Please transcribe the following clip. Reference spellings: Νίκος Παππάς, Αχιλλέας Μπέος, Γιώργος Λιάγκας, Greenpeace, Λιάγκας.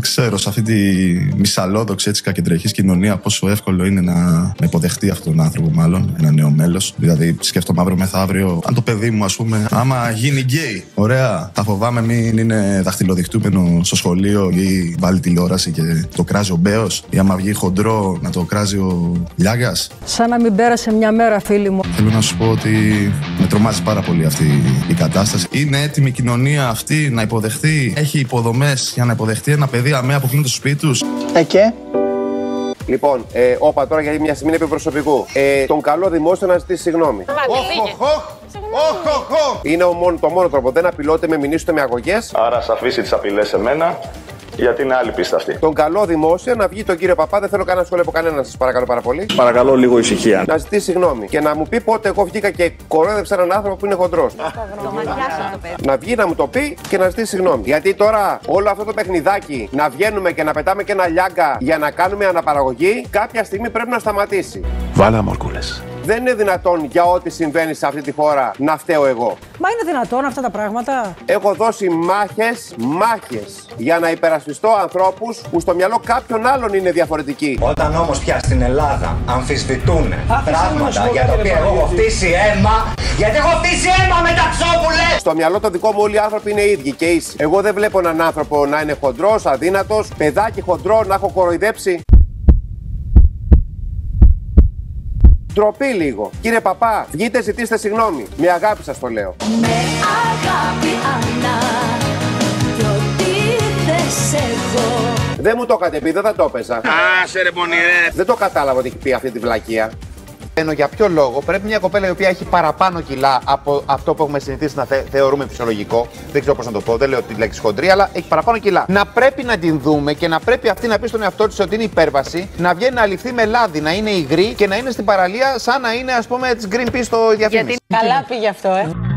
δεν ξέρω, σε αυτή τη μυσαλόδοξη έτσι κακεντρεχής κοινωνία, πόσο εύκολο είναι να υποδεχτεί αυτόν τον άνθρωπο, μάλλον ένα νέο μέλος. Δηλαδή, σκέφτομαι αύριο μεθαύριο, αν το παιδί μου, ας πούμε, άμα γίνει γκέι, ωραία, θα φοβάμαι μην είναι δαχτυλοδεικτούμενο στο σχολείο ή βάλει τηλεόραση και το κράζει ο Μπέος, ή άμα βγει χοντρό να το κράζει ο Λιάγκας. Σαν να μην πέρασε μια μέρα, φίλοι μου. Θέλω να σου πω ότι με τρομάζει πάρα πολύ αυτή η κατάσταση. Είναι έτοιμη η κοινωνία αυτή να υποδεχτεί, έχει υποδομές για να υποδεχτεί ένα παιδί αμαία που κλείνει το σπίτι τους. Και. Λοιπόν, όπα τώρα γιατί μια στιγμή είναι προσωπικού. Τον καλό δημόσιο να ζητήσει συγγνώμη. Είναι το μόνο τρόπο. Δεν απειλώτε με μηνύσετε με αγωγές. Άρα σα αφήσει τις απειλές σε μένα. Γιατί είναι άλλη πίστα αυτή. Τον καλό δημόσια να βγει τον κύριο Παππά, δεν θέλω κανένα σχόλιο από κανέναν, σας παρακαλώ πάρα πολύ. Παρακαλώ λίγο ησυχία. Να ζητήσει συγγνώμη και να μου πει πότε εγώ βγήκα και κορόδεψα έναν άνθρωπο που είναι χοντρός. Να βγει να μου το πει και να ζητήσει συγγνώμη. Γιατί τώρα όλο αυτό το παιχνιδάκι να βγαίνουμε και να πετάμε και ένα Λιάγκα για να κάνουμε αναπαραγωγή, κάποια στιγμή πρέπει να σταματήσει. Βάλα μορκούλες. Δεν είναι δυνατόν για ό,τι συμβαίνει σε αυτή τη χώρα να φταίω εγώ. Μα είναι δυνατόν αυτά τα πράγματα. Έχω δώσει μάχες για να υπερασπιστώ ανθρώπους που στο μυαλό κάποιων άλλων είναι διαφορετικοί. Όταν όμως πια στην Ελλάδα αμφισβητούν πράγματα για τα οποία εγώ έχω χτίσει αίμα, γιατί έχω χτίσει αίμα με τα ψόβουλες! Στο μυαλό το δικό μου όλοι οι άνθρωποι είναι ίδιοι και ίσοι. Εγώ δεν βλέπω έναν άνθρωπο να είναι χοντρός, αδύνατος, παιδάκι χοντρό, να έχω κοροϊδέψει. Ντροπή λίγο. Κύριε Παππά, βγείτε, ζητήστε συγγνώμη. Με αγάπη σας το λέω. Με αγάπη, Άννα, ντροπή εγώ. Δεν μου το είχατε πει, δεν θα το έπαιζα. Άσε ρε πονηρέ. Δεν το κατάλαβα ότι έχει πει αυτή τη βλακεία. Ενώ για ποιο λόγο πρέπει μια κοπέλα η οποία έχει παραπάνω κιλά από αυτό που έχουμε συνηθίσει να θεωρούμε φυσιολογικό, δεν ξέρω πώς να το πω, δεν λέω τη λέξη χοντρή, αλλά έχει παραπάνω κιλά. Να πρέπει να την δούμε και να πρέπει αυτή να πει στον εαυτό της ότι είναι υπέρβαση, να βγαίνει να ληφθεί με λάδι, να είναι υγρή και να είναι στην παραλία σαν να είναι, ας πούμε, της Greenpeace στο διαφήμιση. Γιατί καλά πήγε αυτό,